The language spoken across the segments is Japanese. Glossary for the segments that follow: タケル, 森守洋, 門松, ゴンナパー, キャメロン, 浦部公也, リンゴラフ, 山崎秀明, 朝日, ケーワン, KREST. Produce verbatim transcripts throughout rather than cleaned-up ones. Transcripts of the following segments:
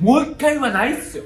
もう一回はないっすよ。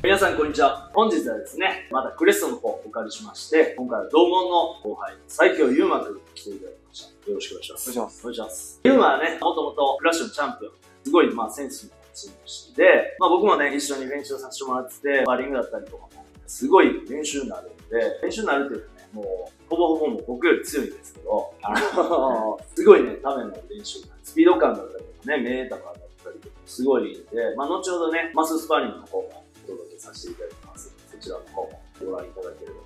皆さんこんにちは。本日はですね、またクレストの方をお借りしまして、今回は同門の後輩、最強ゆうまくんに来ていただきました。よろしくお願いします。お願いします。お願いします。ゆうまはね、もともとフラッシュのチャンピオン、すごいまあセンスのチームで、まあ僕もね、一緒に練習させてもらってて、バーリングだったりとかも、すごい練習になるんで、練習になるっていうのはね、もう、ほぼほぼもう僕より強いんですけど、あの、すごいね、ための練習になる。スピード感だったりとかね、メーターだったりとか、すごいんで、まあ後ほどね、マススパーリングの方も、お届けさせていただきます。そちらの方もご覧いただければと思いま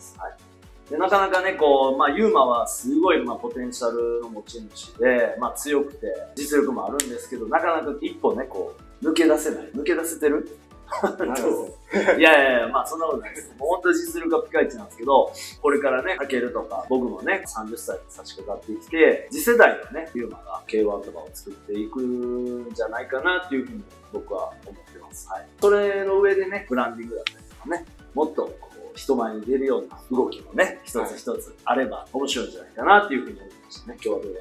す。はい。で、なかなかね、こう、まあ、ユーマはすごい、まあ、ポテンシャルの持ち主で、まあ、強くて、実力もあるんですけど、なかなか一歩ね、こう、抜け出せない。抜け出せてるいやいやいや、まあ、そんなことないです。もう本当に実力がピカイチなんですけど、これからね、かけるとか、僕もね、さんじゅっさいに差し掛かってきて、次世代のね、ユーマが ケーワン とかを作っていくんじゃないかなっていうふうに僕は思ってます。はい。それの上でね、ブランディングだったりとかね、もっとこう、人前に出るような動きもね、一つ一つあれば面白いんじゃないかなっていうふうに思いましたね。今日は動画の方、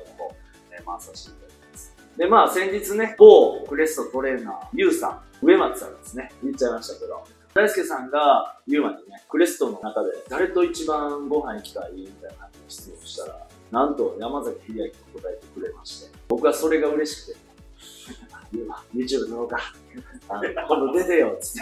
えー、回させていただきます。で、まあ、先日ね、某クレストトレーナー、ゆうさん、植松さんですね。言っちゃいましたけど。大輔さんが、ユーマにね、クレストの中で、誰と一番ご飯行きたいみたいな質問したら、なんと山崎秀明と答えてくれまして、僕はそれが嬉しくて、ユーマ、YouTube 撮ろうか。あの、今度出てよ、つって。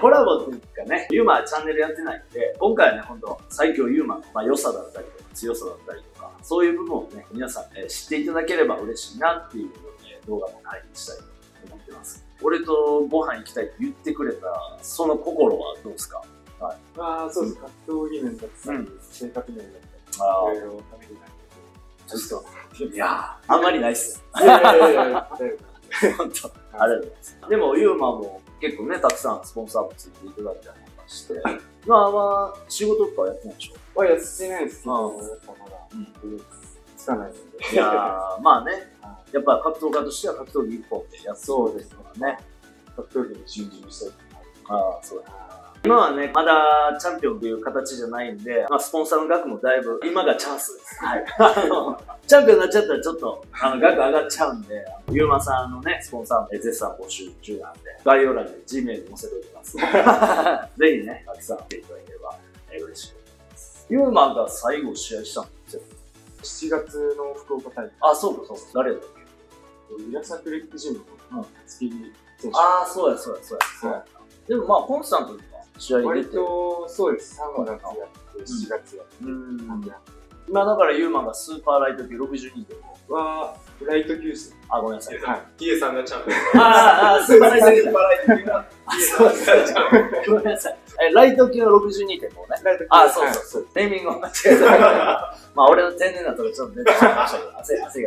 コラボっていうかね、ユーマはチャンネルやってないんで、今回はね、ほんと、最強ユーマの、まあ、良さだったりとか、強さだったりとか、そういう部分をね、皆さん、えー、知っていただければ嬉しいなっていうので、動画も配信したいと思ってます。俺とご飯行きたいって言ってくれた、その心はどうですか？はい。ああ、そうです。格闘技面だったり、性格面だったり、いろいろためになるけど。ちょっと。いやー、あんまりないっす。いやいやいやいや、大丈夫。本当。ありがとうございます。でも、ユーマも結構ね、たくさんスポンサーもついていただいたりとかして、まあまあ、仕事とかはやってないでしょ？はやってないですけど、つかないので。いやー、まあね。やっぱ格闘家としては格闘技一本でやそうですからね。格闘技に集中したいとか。ああ、そうだ。今はね、まだチャンピオンという形じゃないんで、まあ、スポンサーの額もだいぶ、今がチャンスです。はい。あの、チャンピオンになっちゃったらちょっと、あの、額上がっちゃうんで、ゆうまさんのね、スポンサーも絶賛募集中なんで、概要欄に G メール載せておきます。ぜひね、たくさん来ていただければ嬉しいと思います。ゆうまが最後試合したんですよ。しちがつの福岡大会。あ、そうか、そうか。誰だっけ？宮崎レックジムのスキー選手。ああ、そうや、そうや、そうや。でもまあ、コンスタントに試合に出て。割と、そうです。さんがつやって、しがつやって。今だから、ユーマンがスーパーライト級 ろくじゅうにてんご。は、ライト級です。あ、ごめんなさい。キエさんがチャンピオン。ああ、スーパーライト級。スーパーライト級が。ごめんなさい。ライト級は ろくじゅうにてんご ね。あ、そうそうそう。ネーミングを間違えた。まあ、俺の天然なとこちょっと出てしまいましたけど、汗が出て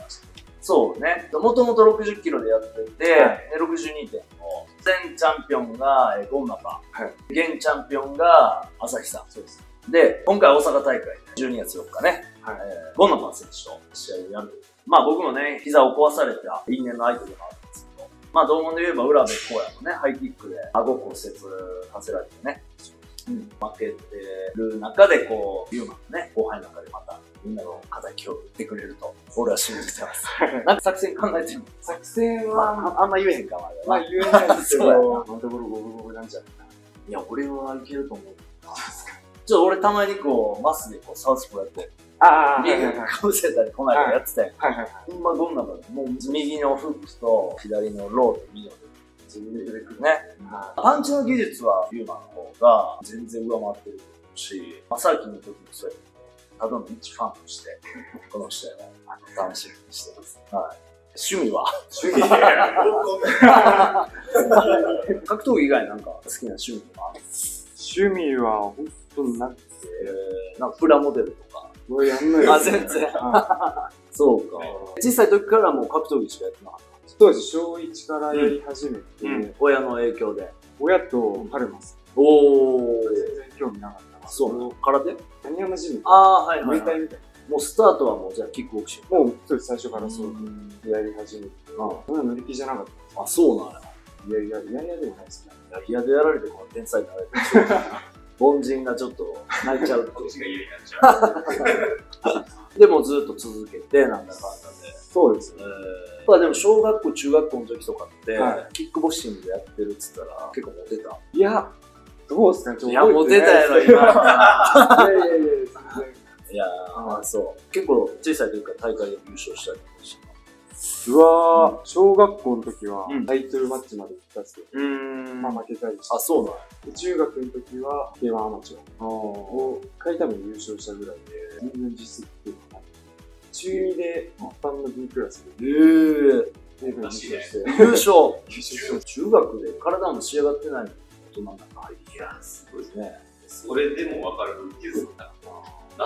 ました。そうね。もともとろくじゅっキロでやってて、はい、ろくじゅうにてんご。前チャンピオンがゴンナパ。はい、現チャンピオンが朝日さん。そうです。で、今回大阪大会、じゅうにがつよっかね、はい、えー、ゴンナパ選手と試合をやる。まあ僕もね、膝を壊された因縁の相手でもあるんですけど、まあ同門で言えば浦部公也もね、ハイキックで顎骨折させられてね、うん、負けてる中で、こう、ユーマのね、後輩の中でまた、みんなの敵を打ってくれると、俺は信じてます。なんか作戦考えてるの？作戦は、あんま言えへんか、まだ。まあ言えないですけど、今のところゴブゴブなんじゃないかな。いや、俺はいけると思う。ちょっと俺たまにこう、マスでこう、サウスポーやって、ああ、リングかぶせたりこないでやってたやん。はいはいはい。ほんまどんなの？もう右のフックと左のローで右のフック。自分で出てくるね。パンチの技術はユーマの方が全然上回ってるし、まさきの時もそうやけど、ただの一ファンとして、この試合は楽しみにしてます。趣味は趣味で格闘技以外なんか好きな趣味は趣味は本当になくて、なんかプラモデルとか。もうやんないよ。あ、全然。そうか。小さい時からもう格闘技しかやってなかった。当時、小いちからやり始めて、うん、親の影響で。親とパルマス。おー。全然興味なかった。そう。空手？何山ジム。ああ、はいはい。みたいな。もうスタートはもうじゃあキックボクシング。もう当時最初からそう。やり始めて。そんな乗り気じゃなかった。あ、そうなの？いやいや、いやいやでもないですね。いやいやでやられてこの天才になられて。凡人がちょっと泣いちゃうって。こっちが家になっちゃう。でもずっと続けて、なんだかんだで。そうまあでも小学校中学校の時とかって、はい、キックボクシングやってるっつったら結構モテた？いやどうですかね。いやモテたやろ今。いやいやいや全然。いやー、そう。結構小さい時から大会で優勝したりとかして。うわー、うん、小学校の時はタイトルマッチまで行ったんですけど、うん、まあ負けたりして。あ、そうなの。中学の時は、ケーワンアマチュアをいっかい多分優勝したぐらいで、全然実績っていうのが中にで一般の B クラスで。えー。優勝して。優勝中学で体も仕上がってない大人の中。いやー、すごいですね。それでも分かる技術だな。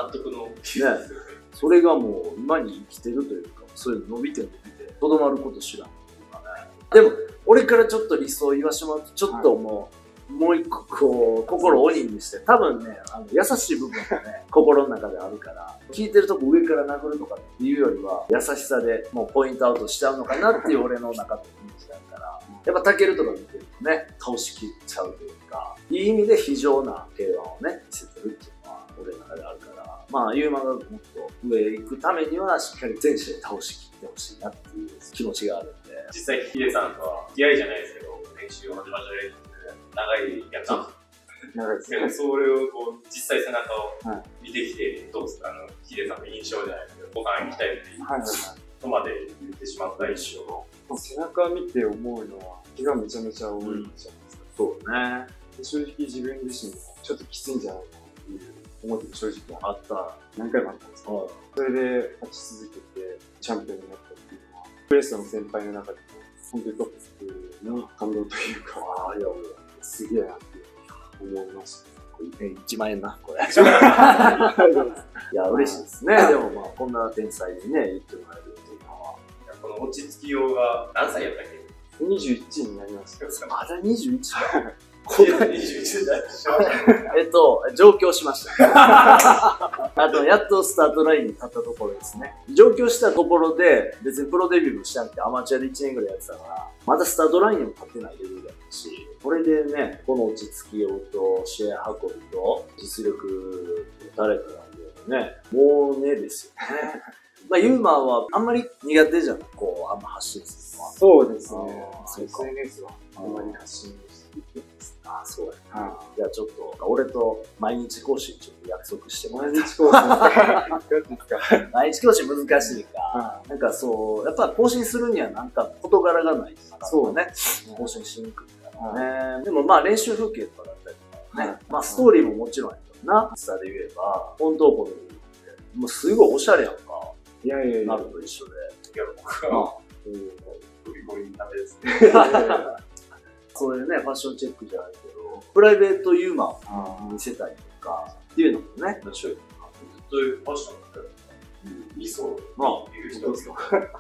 納得の気分ですよね。それがもう今に生きてるというか、そういうの伸びて伸びて、とどまること知らんとかね。でも、俺からちょっと理想を言わしてもらうと、ちょっともう、もう一個こう、心を鬼にして、多分ね、あの優しい部分がね、心の中であるから、聞いてるとこ上から殴るとかっていうよりは、優しさでもうポイントアウトしちゃうのかなっていう俺の中でイメージだから、やっぱタケルとか見てるとね、倒しきっちゃうというか、いい意味で非常な平和をね、見せてるっていうのは、俺の中であるから、まあ、ユーマがもっと上行くためには、しっかり全試合倒しきってほしいなっていう気持ちがあるんで。実際、ヒデさんとは、気合いじゃないですけど、練習を始まったりって、長いやつなんです。長いですね。でも、それをこう、実際背中を見てきて、どうですか、あの、ヒデさんの印象じゃないですけど、ご飯行きたいっていうとまで言ってしまった印象を。背中見て思うのは、気がめちゃめちゃ多いじゃないですか。そうね。正直、自分自身も、ちょっときついんじゃないかっていう。思っても正直あった。何回もあったんですけど、それで勝ち続けてチャンピオンになったっていうのは、プレスの先輩の中でも、本当にトップっていうの感動というか、ああ、いや、すげえなって思いました。いちまんえんな、これ。いや、嬉しいですね。でもまあ、こんな天才にね、言ってもらえるっていうのは。この落ち着きようが、何歳やったっけ ?にじゅういち になりました。まだ にじゅういち？えっと、上京しました。あと、やっとスタートラインに立ったところですね。上京したところで、別にプロデビューもしたんってアマチュアでいちねんぐらいやってたから、まだスタートラインにも立ってないレベルだったし、これでね、この落ち着きようと、試合運びと、実力打たれたらね、もうねですよね。まあ、ユーマーはあんまり苦手じゃない、こう、あんま発信するのは。そうですね。エスエヌエス はあんまり発信しています。ああ、そうだね。じゃあちょっと、俺と毎日更新ちょっと約束してもらえますか？毎日更新難しいか。なんかそう、やっぱ更新するにはなんか事柄がないからね。更新しにくいからね。でもまあ練習風景とかだったりとかね。まあストーリーももちろんやけどな。実際で言えば、本当この部分って、もうすごいおしゃれやんか。いやいやいや。なると一緒で。いや、僕は、ゴリゴリにダメですね。そういうね、ファッションチェックじゃないけど、プライベートユーマーを見せたりとか、っていうのもね、面白い。ずっとファッションだったら、理想っていう人ですよ。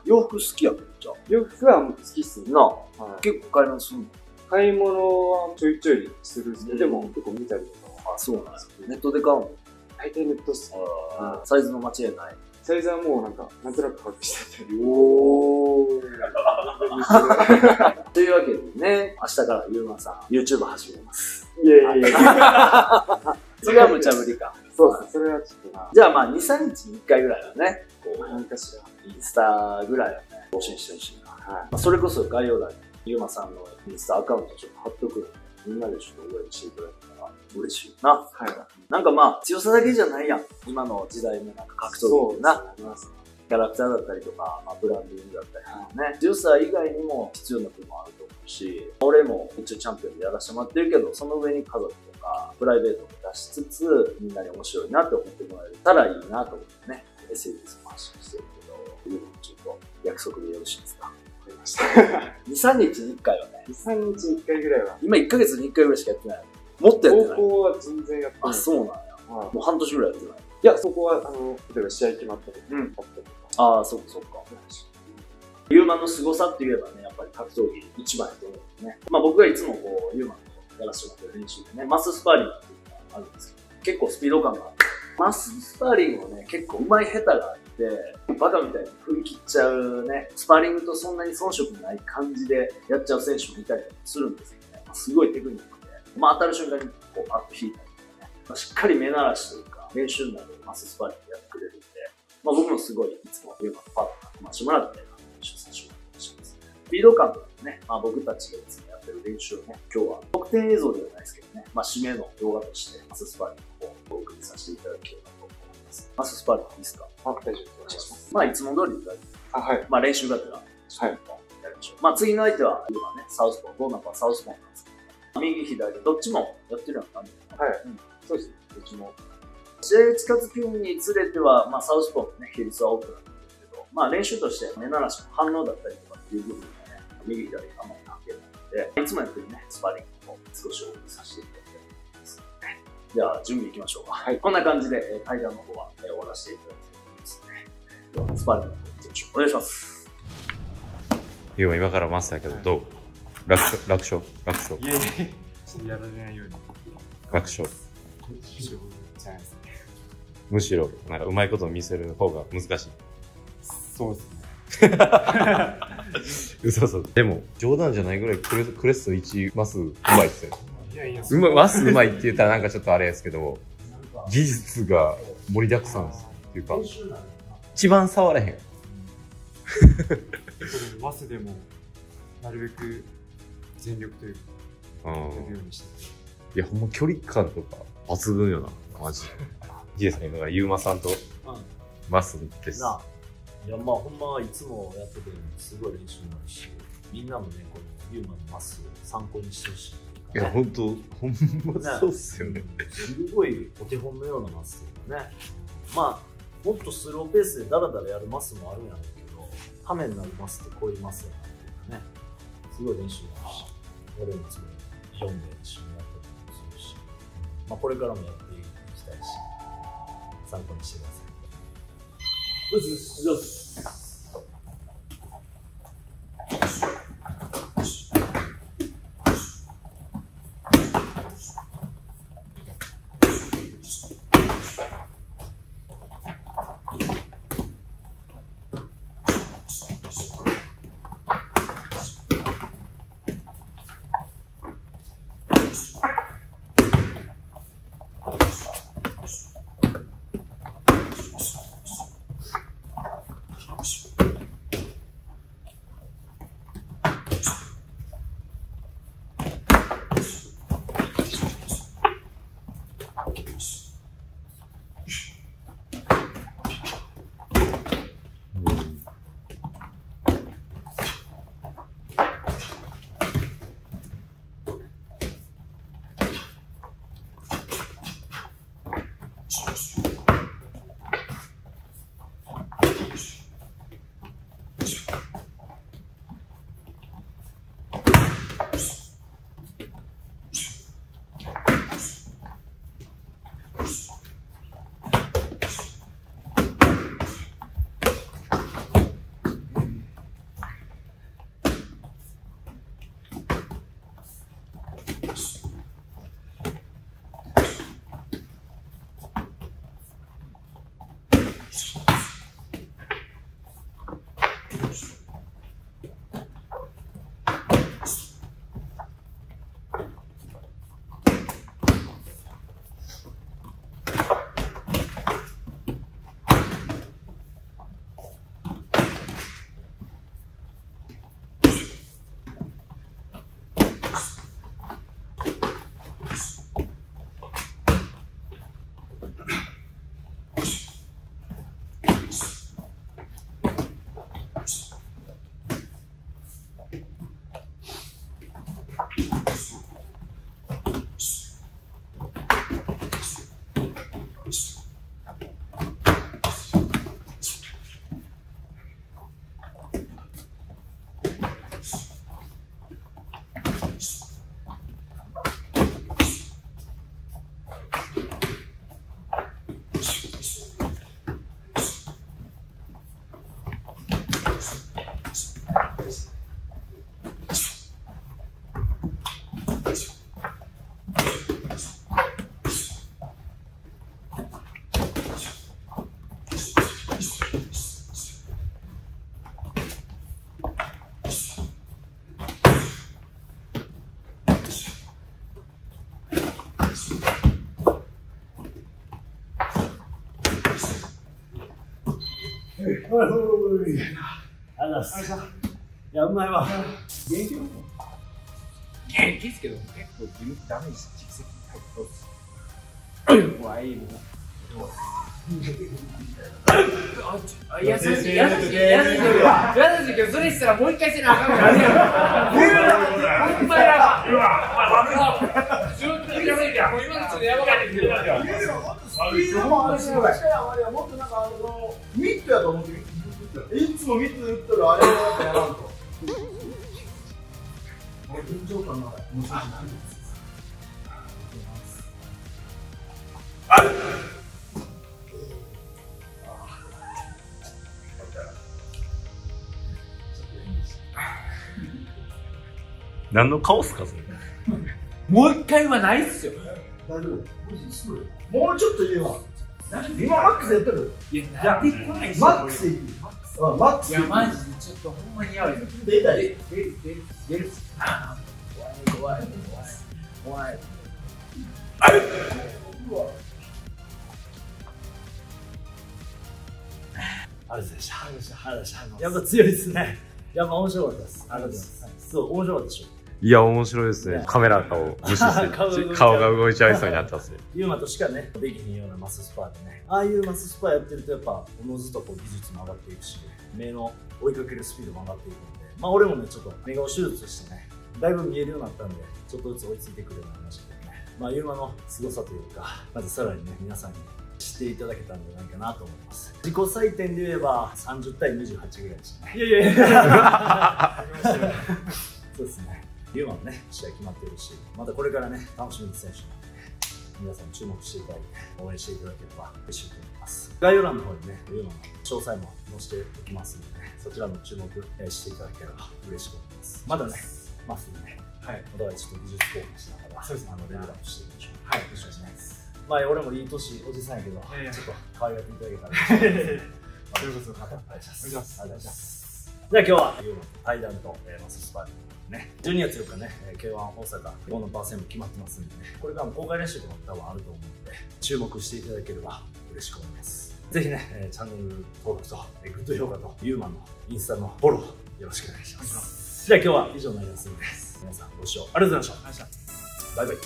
洋服好きやけど、じゃあ。洋服は好きっすね。なあ。結構買い物するの？買い物はちょいちょいするんですけど、でも結構見たりとか。あ、そうなんですか。ネットで買うの？大体ネットっすね。サイズの間違いない。サイズはもうなんか、なんとなく把握してたり。おー。というわけでね、明日からユーマさん、YouTube 始めます。いやいやいや。それは無茶ぶりか。そうですね、それはちょっとな。じゃあまあ、に、みっかにいっかいぐらいはね、こう、何かしら、インスタぐらいはね、更新してほしいな。はい。それこそ概要欄にユーマさんのインスタアカウントちょっと貼っとくんで、みんなでちょっと応援していただけたら嬉しいな。はい。なんかまあ、強さだけじゃないやん。今の時代のなんか格闘技な。キャラクターだったりとか、まあ、ブランディングだったりとかね、強さ以外にも必要な部分もあると思うし、俺も一応チャンピオンでやらせてもらってるけど、その上に家族とかプライベートも出しつつ、みんなに面白いなって思ってもらえたらいいなと思ってね、エスエヌエス も発信してるけど、ちょっと約束でよろしいですか？に、みっかにいっかいはね。に、みっかにいっかいぐらいは。今いっかげつにいっかいぐらいしかやってない。もっとやってない。高校は全然やってない。あ、そうなんや。もう半年ぐらいやってない。いや、そこは、あの、例えば試合決まったとか、うん。ああ、そっかそっか。ユーマの凄さって言えばね、やっぱり格闘技一番やと思うんですね。まあ僕がいつもこう、ユーマのやらせてもらってる練習でね、マススパーリングっていうのがあるんですけど、結構スピード感がある。マススパーリングもね、結構上手い下手がある。でバカみたいに振り切っちゃうね、スパーリングとそんなに遜色ない感じでやっちゃう選手を見たりするんですけどね、まあ、すごいテクニックで、まあ、当たる瞬間にこうパッと引いたりとかね、まあ、しっかり目慣らしというか、練習などでマススパーリングやってくれるんで、まあ、僕もすごいいつも言えばパッと組ましてもらって、練習させてもらってまピード感とかね、まあ、僕たちがいつもやってる練習をね、今日は特典映像ではないですけどね、まあ、締めの動画として、マススパーリングをお送りさせていただければと思います。マススパーリングいいですか？あ、大丈夫です。お願いします。まあ、いつも通りで大丈夫です。あ、はい。まあ、練習がてら、はい。やりましょう。まあ、次の相手は、今ね、サウスポー、どうなのかサウスポーなんですけど、右、左、どっちもやってるような感じですね。はい。うん、そうですね。どっちも。試合近づくにつれては、まあ、サウスポーのね、比率は多くなってるんですけど、まあ、練習として目慣らしの反応だったりとかっていう部分で、右左あんまり関係ないので、いつもやってるね、スパーリングを少し多くさせていただきたいと思います。では、準備いきましょうか。はい、こんな感じで、対談の方は終わらせていただきたいと思いますね。では、スパーリングの方、よろしくお願いします。ゆうは今からマスだけど、どう楽勝、楽勝、楽勝。いやいや、ちょっとやられないように。楽勝。じゃないですね。むしろ、なんかうまいことを見せる方が難しい。そうですね。嘘嘘。でも冗談じゃないぐらいクレクレストいちマスうまいっすよ。いやいや、うまいマスうまいって言ったらなんかちょっとあれですけど、技術が盛りだくさんですっていうか、一番触れへん。マスでもなるべく全力というかやるようにして。いやほんま距離感とか抜群よなマジ。ジエさん今からユーマさんとマスです。いやまあほんまいつもやっててすごい練習になるし、みんなもねこのユーマのマスを参考にしてほしいっていうか、ね、いや本当ほんまそうっすよね、すごいお手本のようなマスというかね、まあもっとスローペースでダラダラやるマスもあるんやろうけど、ためになるマスってこういうマスやなっていうかね、すごい練習になるし、俺もすごい読んで一緒にやったりもするし、まあこれからもやっていきたいし参考にしてください。よしよしよしありがとうございます。やんないわ。現役ですか？現役ですけど、結構自分ダメージ蓄積入ってそうです。怖いもん。あ、優しい、優しい、優しい。優しいけど、それしたらもう一回せなあかんからね。うわ、うわ、うわ。ずっと気づいて、もう今のちょっとやばかったけど。スピードもあるし、確かにあれはもっとなんかあのミットやと思って。いつもミットで打ったらあれはやらんと。緊張感が面白いな。何の顔っすかそれ。もう一回はないっすよ。大丈夫。もうちょっと言えば。今マックスやってる。いや、じゃあマックスいく。あ、マックス。いや、マジでちょっとほんまにやばい。出たり。出る出る出る。ああ、怖い怖い怖い怖い。あれ。あれでした。あれでした。あれでした。やっぱ強いですね。やっぱ面白かったです。ありがとうございます。そう、面白かったでしょ。いや、面白いですね。カメラを無視して、顔が動いちゃいそうになったんですね。ユーマとしかね、できひんようなマススパーでね。ああいうマススパーやってると、やっぱ、おのずとこう技術も上がっていくし、目の追いかけるスピードも上がっていくので、まあ、俺もね、ちょっと目が手術してね、だいぶ見えるようになったんで、ちょっとずつ追いついてくるようになりましたけどね。まあ、ユーマの凄さというか、まずさらにね、皆さんに知っていただけたんじゃないかなと思います。自己採点で言えば、さんじゅうたいにじゅうはちぐらいでしたね。いやいやいや。そうですね。ユーマのね、試合決まってるし、またこれからね、楽しみに選手なんで、ね、皆さん注目していただいて、応援していただければ嬉しいと思います。概要欄の方にね、ユーマの詳細も載せておきますので、ね、そちらも注目していただければ嬉しく思います。まだね、マスでね、はい、お互いちょっと技術交換しながら、そうですね、あのレベルアップしていきましょう。はい、よろしくお願いします。まあ、俺もいい年おじさんやけど、えー、ちょっと可愛がっていただけたら嬉しいです。ということで、またお願いします。お願いします。じゃあ今日はユーマと対談とマススパーリングね、じゅうにがつよっかね、ケーワン 大阪、今のパーセンも決まってますんでね、これからも公開練習とかも多分あると思うので、注目していただければ嬉しく思います。ぜひね、チャンネル登録と、グッド評価と、ユーマのインスタのフォロー、よろしくお願いします。じゃあ今日は以上になりますので、皆さんご視聴ありがとうございました。バイバイ。